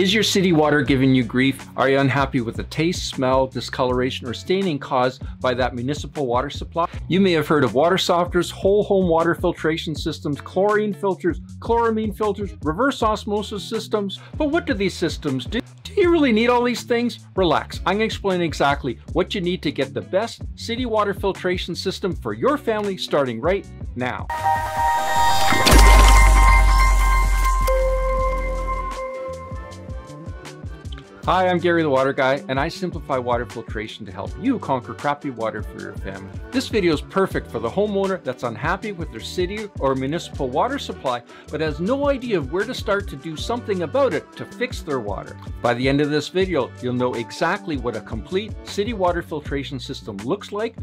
Is your city water giving you grief? Are you unhappy with the taste, smell, discoloration, or staining caused by that municipal water supply? You may have heard of water softeners, whole home water filtration systems, chlorine filters, chloramine filters, reverse osmosis systems. But what do these systems do? Do you really need all these things? Relax, I'm going to explain exactly what you need to get the best city water filtration system for your family starting right now. Hi, I'm Gary the Water Guy, and I simplify water filtration to help you conquer crappy water for your family. This video is perfect for the homeowner that's unhappy with their city or municipal water supply, but has no idea of where to start to do something about it to fix their water. By the end of this video, you'll know exactly what a complete city water filtration system looks like,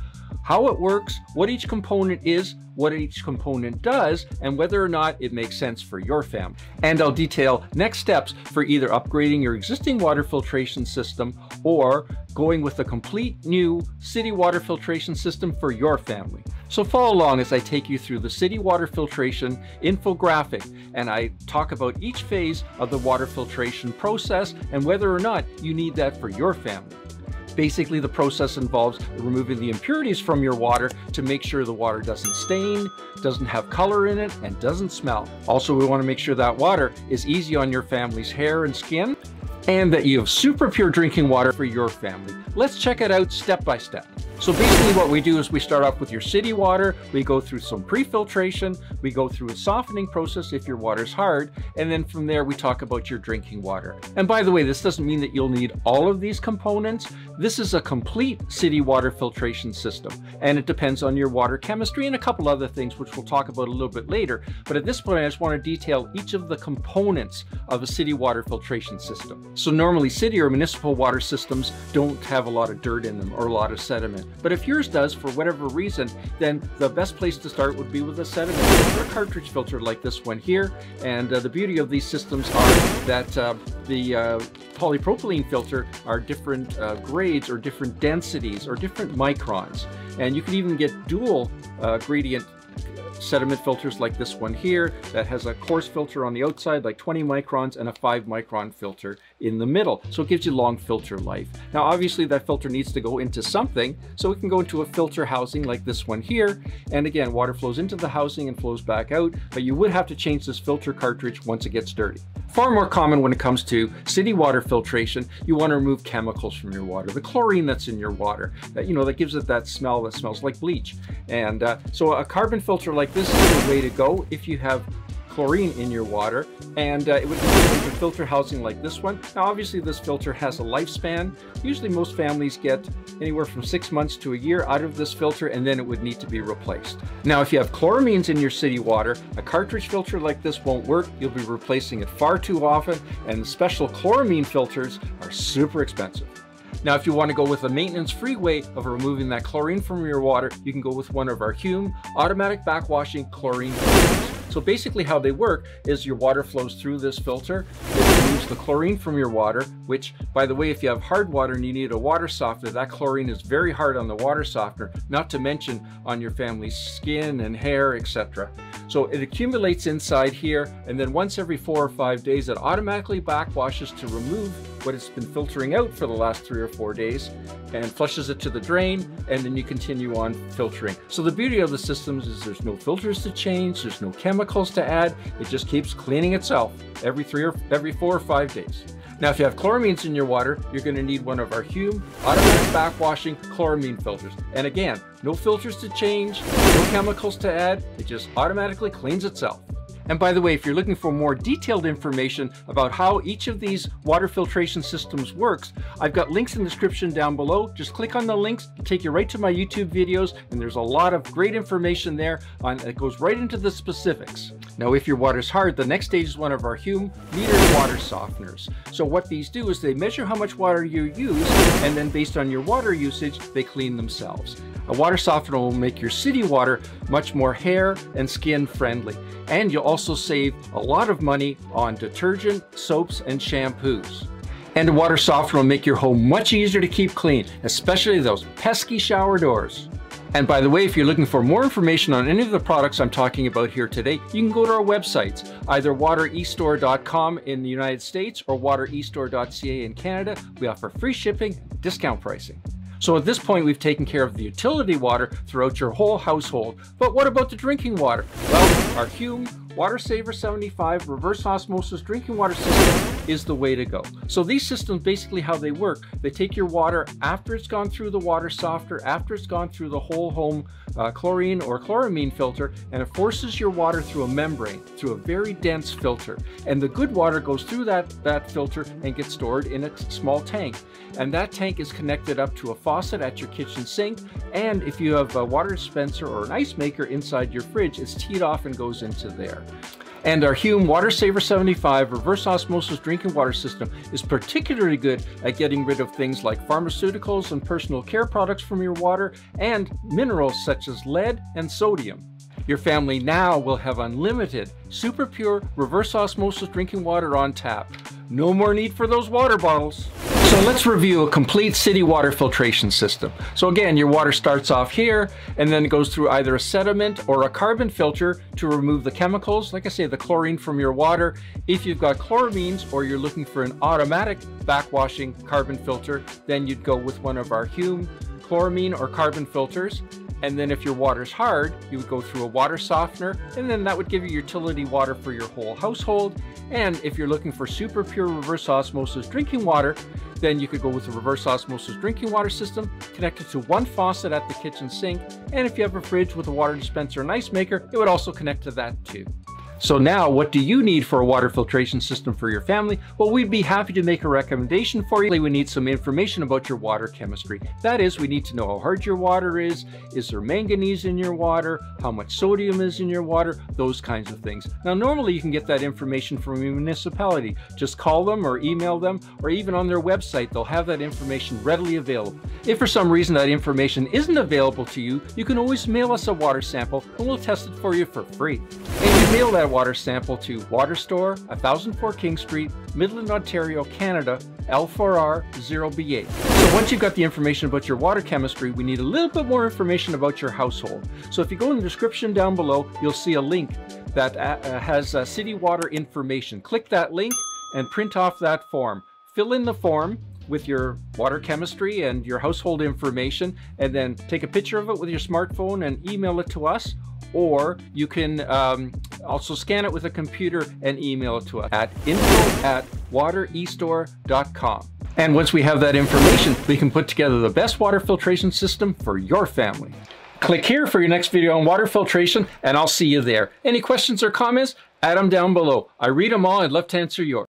how it works, what each component is, what each component does, and whether or not it makes sense for your family. And I'll detail next steps for either upgrading your existing water filtration system or going with a complete new city water filtration system for your family. So follow along as I take you through the city water filtration infographic, and I talk about each phase of the water filtration process and whether or not you need that for your family. Basically, the process involves removing the impurities from your water to make sure the water doesn't stain, doesn't have color in it, and doesn't smell. Also, we want to make sure that water is easy on your family's hair and skin, and that you have super pure drinking water for your family. Let's check it out step by step. So basically what we do is we start off with your city water, we go through some pre-filtration, we go through a softening process if your water's hard, and then from there we talk about your drinking water. And by the way, this doesn't mean that you'll need all of these components. This is a complete city water filtration system, and it depends on your water chemistry and a couple other things which we'll talk about a little bit later. But at this point, I just want to detail each of the components of a city water filtration system. So normally city or municipal water systems don't have a lot of dirt in them or a lot of sediment. But if yours does, for whatever reason, then the best place to start would be with a sediment filter, a cartridge filter like this one here. And the beauty of these systems are that the polypropylene filter are different grades or different densities or different microns. And you can even get dual gradient sediment filters like this one here that has a coarse filter on the outside like 20 microns and a 5 micron filter in the middle, so it gives you long filter life. Now obviously that filter needs to go into something, so it can go into a filter housing like this one here, and again water flows into the housing and flows back out, but you would have to change this filter cartridge once it gets dirty. Far more common when it comes to city water filtration, you want to remove chemicals from your water, the chlorine that's in your water, that, you know, that gives it that smell that smells like bleach. And so a carbon filter like this is the way to go if you have chlorine in your water, and it would be a filter housing like this one. Now obviously this filter has a lifespan. Usually most families get anywhere from 6 months to a year out of this filter, and then it would need to be replaced. Now if you have chloramines in your city water, a cartridge filter like this won't work. You'll be replacing it far too often, and the special chloramine filters are super expensive. Now, if you want to go with a maintenance-free way of removing that chlorine from your water, you can go with one of our HUM automatic backwashing chlorine filters. So basically how they work is your water flows through this filter, it removes the chlorine from your water, which, by the way, if you have hard water and you need a water softener, that chlorine is very hard on the water softener, not to mention on your family's skin and hair, etc. So it accumulates inside here, and then once every 4 or 5 days, it automatically backwashes to remove what it's been filtering out for the last 3 or 4 days and flushes it to the drain, and then you continue on filtering. So the beauty of the systems is there's no filters to change, there's no chemicals to add, it just keeps cleaning itself every 4 or 5 days. Now, if you have chloramines in your water, you're going to need one of our HUM automatic backwashing chloramine filters. And again, no filters to change, no chemicals to add, it just automatically cleans itself. And by the way, if you're looking for more detailed information about how each of these water filtration systems works, I've got links in the description down below. Just click on the links, it'll take you right to my YouTube videos, and there's a lot of great information there that goes right into the specifics. Now, if your water's hard, the next stage is one of our HUM metered water softeners. So what these do is they measure how much water you use, and then based on your water usage, they clean themselves. A water softener will make your city water much more hair and skin friendly. And you'll also save a lot of money on detergent, soaps, and shampoos. And a water softener will make your home much easier to keep clean, especially those pesky shower doors. And by the way, if you're looking for more information on any of the products I'm talking about here today, you can go to our websites, either waterestore.com in the United States or waterestore.ca in Canada. We offer free shipping, discount pricing. So at this point, we've taken care of the utility water throughout your whole household. But what about the drinking water? Well, our HUM Water Saver 75 Reverse Osmosis Drinking Water System is the way to go. So these systems, basically how they work, they take your water after it's gone through the water softener, after it's gone through the whole home chlorine or chloramine filter, and it forces your water through a membrane, through a very dense filter. And the good water goes through that filter and gets stored in a small tank. And that tank is connected up to a faucet at your kitchen sink. And if you have a water dispenser or an ice maker inside your fridge, it's teed off and goes into there. And our HUM Water Saver 75 Reverse Osmosis Drinking Water System is particularly good at getting rid of things like pharmaceuticals and personal care products from your water, and minerals such as lead and sodium. Your family now will have unlimited, super pure reverse osmosis drinking water on tap. No more need for those water bottles. So let's review a complete city water filtration system. So again, your water starts off here and then it goes through either a sediment or a carbon filter to remove the chemicals, like I say, the chlorine from your water. If you've got chloramines or you're looking for an automatic backwashing carbon filter, then you'd go with one of our HUM chloramine or carbon filters. And then if your water's hard, you would go through a water softener, and then that would give you utility water for your whole household. And if you're looking for super pure reverse osmosis drinking water, then you could go with a reverse osmosis drinking water system connected to one faucet at the kitchen sink. And if you have a fridge with a water dispenser and ice maker, it would also connect to that too. So now, what do you need for a water filtration system for your family? Well, we'd be happy to make a recommendation for you. We need some information about your water chemistry. That is, we need to know how hard your water is there manganese in your water, how much sodium is in your water, those kinds of things. Now, normally you can get that information from your municipality. Just call them or email them, or even on their website, they'll have that information readily available. If for some reason that information isn't available to you, you can always mail us a water sample and we'll test it for you for free. And you mail that water sample to WatereStore, 1004 King Street, Midland, Ontario, Canada, L4R 0B8. So once you've got the information about your water chemistry, we need a little bit more information about your household. So if you go in the description down below, you'll see a link that has city water information. Click that link and print off that form. Fill in the form with your water chemistry and your household information, and then take a picture of it with your smartphone and email it to us. Or you can also scan it with a computer and email it to us at info@waterestore.com. And once we have that information, we can put together the best water filtration system for your family. Click here for your next video on water filtration, and I'll see you there. Any questions or comments, add them down below. I read them all. I'd love to answer yours.